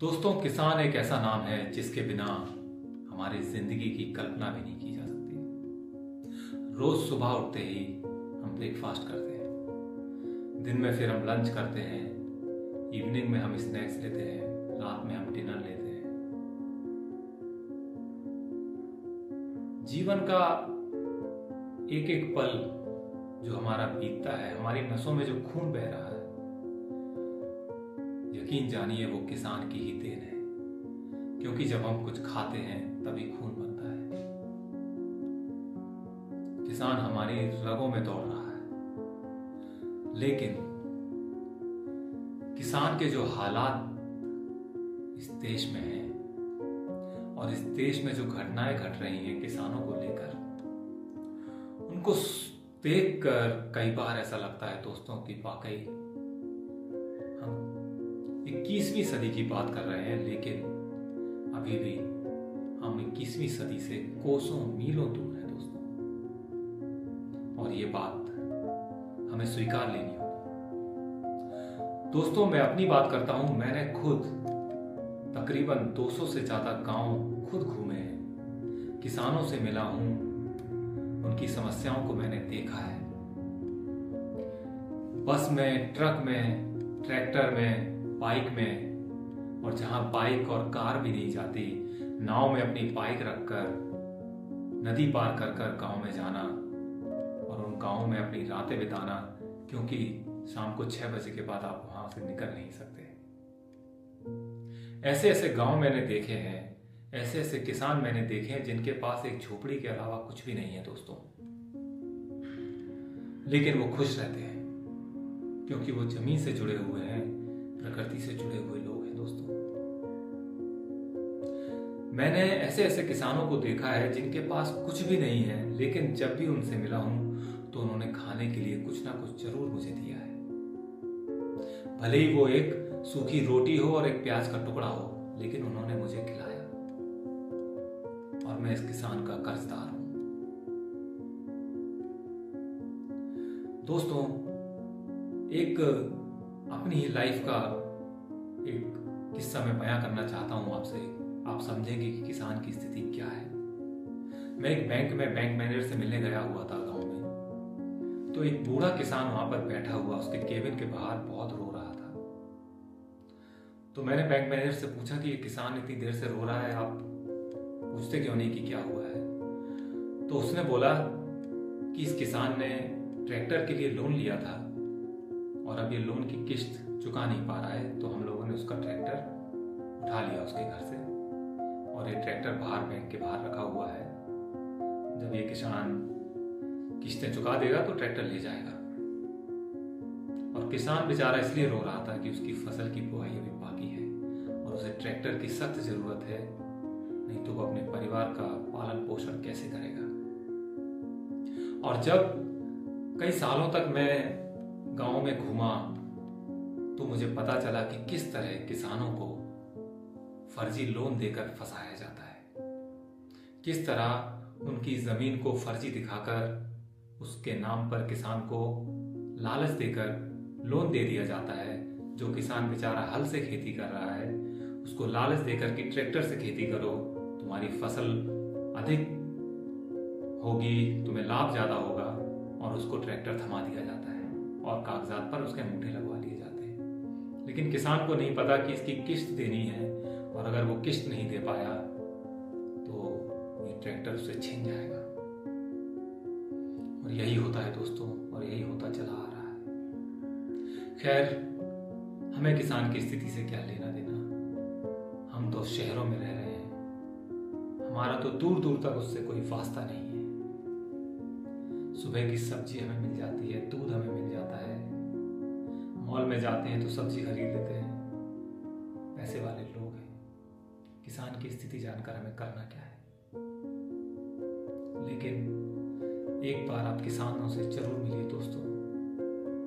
दोस्तों, किसान एक ऐसा नाम है जिसके बिना हमारी जिंदगी की कल्पना भी नहीं की जा सकती। रोज सुबह उठते ही हम ब्रेकफास्ट करते हैं, दिन में फिर हम लंच करते हैं, इवनिंग में हम स्नैक्स लेते हैं, रात में हम डिनर लेते हैं। जीवन का एक एक पल जो हमारा बीतता है, हमारी नसों में जो खून बह रहा है, यकीन जानिए वो किसान की ही देन है। क्योंकि जब हम कुछ खाते हैं तभी खून बनता है। किसान हमारी रगों में दौड़ रहा है, लेकिन किसान के जो हालात इस देश में हैं और इस देश में जो घटनाएं घट रही हैं किसानों को लेकर, उनको देखकर कई बार ऐसा लगता है दोस्तों कि वाकई 21वीं सदी की बात कर रहे हैं, लेकिन अभी भी हम 21वीं सदी से कोसों मीलों दूर हैं दोस्तों, और ये बात हमें स्वीकार लेनी होगी। दोस्तों, मैं अपनी बात करता हूं। मैंने खुद तकरीबन 200 से ज्यादा गांव खुद घूमे हैं, किसानों से मिला हूं, उनकी समस्याओं को मैंने देखा है। बस में, ट्रक में, ट्रैक्टर में, बाइक में, और जहां बाइक और कार भी नहीं जाती, नाव में अपनी बाइक रखकर नदी पार कर कर गाँव में जाना और उन गाँव में अपनी रातें बिताना, क्योंकि शाम को 6 बजे के बाद आप वहां से निकल नहीं सकते। ऐसे ऐसे गाँव मैंने देखे हैं, ऐसे ऐसे किसान मैंने देखे हैं जिनके पास एक झोपड़ी के अलावा कुछ भी नहीं है दोस्तों, लेकिन वो खुश रहते हैं क्योंकि वो जमीन से जुड़े हुए हैं, प्रकृति से जुड़े हुए लोग हैं दोस्तों। मैंने ऐसे ऐसे किसानों को देखा है जिनके पास कुछ भी नहीं है, लेकिन जब भी उनसे मिला हूं तो उन्होंने खाने के लिए कुछ ना कुछ जरूर मुझे दिया है। भले ही वो एक सूखी रोटी हो और एक प्याज का टुकड़ा हो, लेकिन उन्होंने मुझे खिलाया और मैं इस किसान का कर्जदार हूं। दोस्तों, एक अपनी ही लाइफ का एक किस्सा मैं बयां करना चाहता हूं आपसे, आप समझेंगे कि किसान की स्थिति क्या है। मैं एक बैंक में बैंक मैनेजर से मिलने गया हुआ था गांव में, तो एक बूढ़ा किसान वहां पर बैठा हुआ, उसके केबिन के बाहर बहुत रो रहा था। तो मैंने बैंक मैनेजर से पूछा कि ये किसान इतनी देर से रो रहा है, आप पूछते क्यों नहीं कि क्या हुआ है? तो उसने बोला कि इस किसान ने ट्रैक्टर के लिए लोन लिया था और अब ये लोन की किश्त चुका नहीं पा रहा है, तो हम लोगों ने उसका ट्रैक्टर उठा लिया उसके घर से और ये ट्रैक्टर बाहर बैंक के बाहर रखा हुआ है। जब ये किसान किश्तें चुका देगा तो ट्रैक्टर ले जाएगा। और किसान बेचारा इसलिए रो रहा था कि उसकी फसल की बुआई अभी बाकी है और उसे ट्रैक्टर की सख्त जरूरत है, नहीं तो वो अपने परिवार का पालन पोषण कैसे करेगा। और जब कई सालों तक मैं गाँव में घूमा तो मुझे पता चला कि किस तरह किसानों को फर्जी लोन देकर फंसाया जाता है, किस तरह उनकी जमीन को फर्जी दिखाकर उसके नाम पर किसान को लालच देकर लोन दे दिया जाता है। जो किसान बेचारा हल से खेती कर रहा है, उसको लालच देकर कि ट्रैक्टर से खेती करो, तुम्हारी फसल अधिक होगी, तुम्हें लाभ ज्यादा होगा, और उसको ट्रैक्टर थमा दिया जाता है और कागजात पर उसके अंगूठे लगवा लिए जाते हैं। लेकिन किसान को नहीं पता कि इसकी किश्त देनी है और अगर वो किश्त नहीं दे पाया तो ये ट्रैक्टर उससे छीन जाएगा। और यही होता है दोस्तों, और यही होता चला आ रहा है। खैर, हमें किसान की स्थिति से क्या लेना देना, हम तो शहरों में रह रहे हैं, हमारा तो दूर दूर तक उससे कोई वास्ता नहीं है। सुबह की सब्जी हमें मिल जाती है, दूध हमें मिल जाता है, मॉल में जाते हैं तो सब्जी खरीद लेते हैं। पैसे वाले लोग हैं, किसान की स्थिति जानकर हमें करना क्या है। लेकिन एक बार आप किसानों से जरूर मिलिए दोस्तों,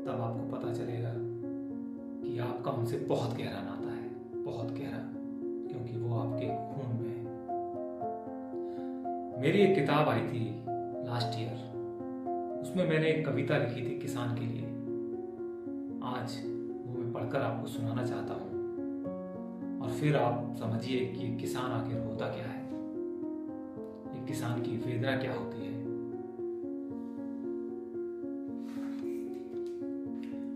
तब आपको पता चलेगा कि आपका उनसे बहुत गहरा नाता है, बहुत गहरा, क्योंकि वो आपके खून में है। मेरी एक किताब आई थी लास्ट ईयर, उसमें मैंने एक कविता लिखी थी किसान के लिए। आज वो मैं पढ़कर आपको सुनाना चाहता हूँ और फिर आप समझिए कि किसान आखिर होता क्या है, एक किसान की वेदना क्या होती है।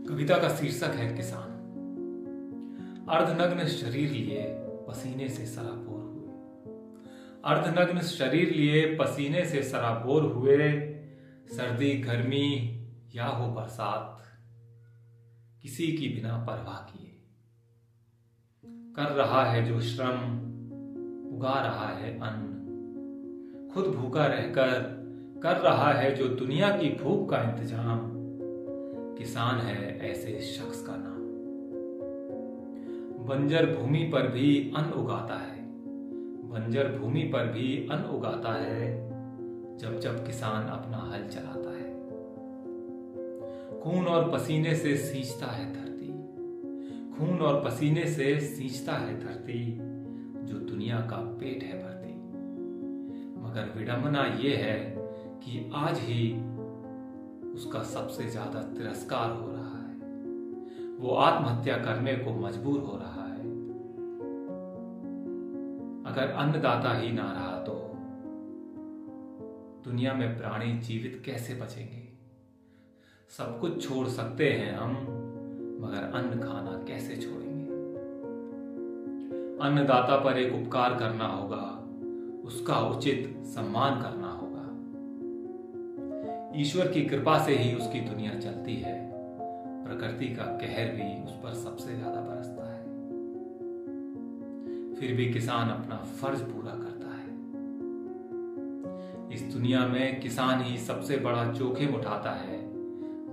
कविता का शीर्षक है किसान। अर्धनग्न शरीर लिए पसीने से सराबोर हुए, अर्धनग्न शरीर लिए पसीने से सराबोर हुए, सर्दी गर्मी या हो बरसात किसी की बिना परवाह किए। कर रहा है जो श्रम, उगा रहा है अन्न, खुद भूखा रहकर कर रहा है जो दुनिया की भूख का इंतजाम, किसान है ऐसे शख्स का नाम। बंजर भूमि पर भी अन्न उगाता है, बंजर भूमि पर भी अन्न उगाता है, जब जब किसान अपना हल चलाता है। खून और पसीने से सींचता है धरती, खून और पसीने से सींचता है धरती, जो दुनिया का पेट है भरती। मगर विडम्बना ये है कि आज ही उसका सबसे ज्यादा तिरस्कार हो रहा है, वो आत्महत्या करने को मजबूर हो रहा है। अगर अन्नदाता ही ना रहा तो दुनिया में प्राणी जीवित कैसे बचेंगे? सब कुछ छोड़ सकते हैं हम, मगर अन्न खाना कैसे छोड़ेंगे? अन्नदाता पर एक उपकार करना होगा, उसका उचित सम्मान करना होगा। ईश्वर की कृपा से ही उसकी दुनिया चलती है, प्रकृति का कहर भी उस पर सबसे ज्यादा बरसता है। फिर भी किसान अपना फर्ज पूरा करता है। इस दुनिया में किसान ही सबसे बड़ा जोखिम उठाता है।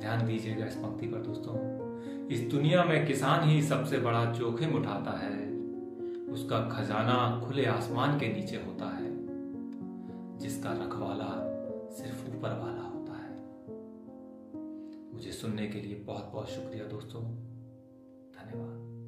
ध्यान दीजिएगा इस पंक्ति पर दोस्तों, इस दुनिया में किसान ही सबसे बड़ा जोखिम उठाता है। उसका खजाना खुले आसमान के नीचे होता है, जिसका रखवाला सिर्फ ऊपर वाला होता है। मुझे सुनने के लिए बहुत बहुत शुक्रिया दोस्तों, धन्यवाद।